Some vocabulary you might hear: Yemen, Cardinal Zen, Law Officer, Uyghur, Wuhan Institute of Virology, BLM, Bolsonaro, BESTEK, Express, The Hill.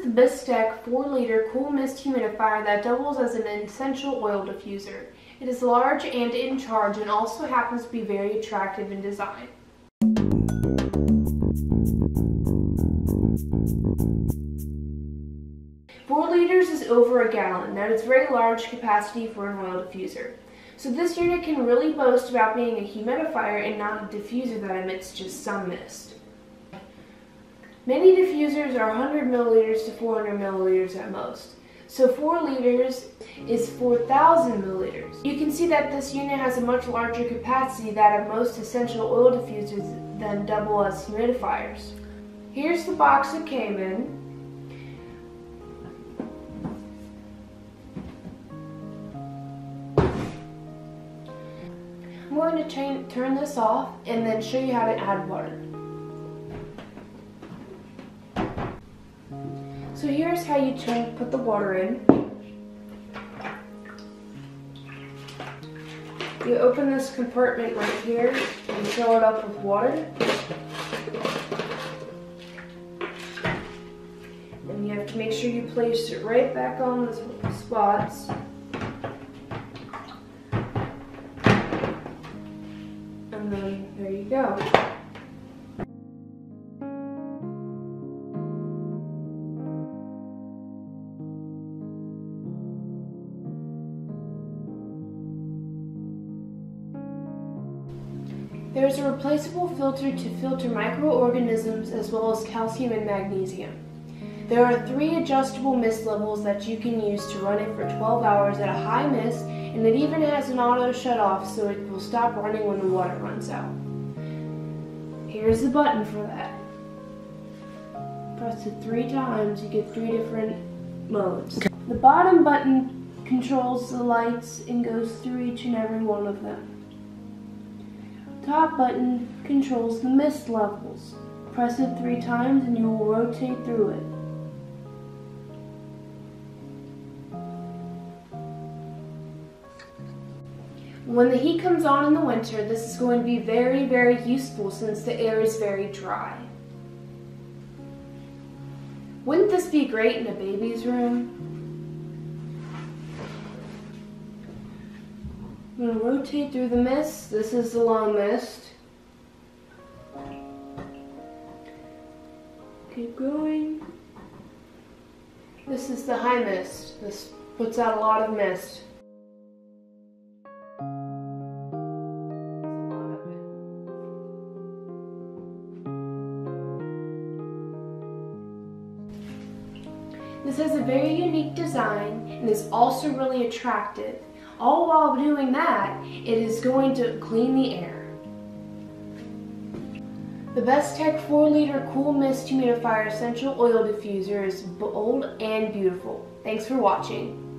is the BESTEK 4-liter Cool Mist Humidifier that doubles as an essential oil diffuser. It is large and in charge and also happens to be very attractive in design. Is over a gallon. That is very large capacity for an oil diffuser. So this unit can really boast about being a humidifier and not a diffuser that emits just some mist. Many diffusers are 100 milliliters to 400 milliliters at most. So 4 liters is 4,000 milliliters. You can see that this unit has a much larger capacity than most essential oil diffusers than double as humidifiers. Here's the box it came in. I'm going to turn this off and then show you how to add water. So here's how you put the water in. You open this compartment right here and fill it up with water. And you have to make sure you place it right back on the spots. And then there you go. There is a replaceable filter to filter microorganisms as well as calcium and magnesium. There are 3 adjustable mist levels that you can use to run it for 12 hours at a high mist, and it even has an auto shut off so it will stop running when the water runs out. Here's the button for that. Press it 3 times, you get 3 different modes. The bottom button controls the lights and goes through each and every one of them. The top button controls the mist levels. Press it 3 times and you will rotate through it. When the heat comes on in the winter, this is going to be very, very useful since the air is very dry. Wouldn't this be great in a baby's room? I'm going to rotate through the mist. This is the long mist. Keep going. This is the high mist. This puts out a lot of mist. This has a very unique design and is also really attractive. All while doing that, it is going to clean the air. The BESTEK 4-liter Cool Mist Humidifier Essential Oil Diffuser is bold and beautiful. Thanks for watching.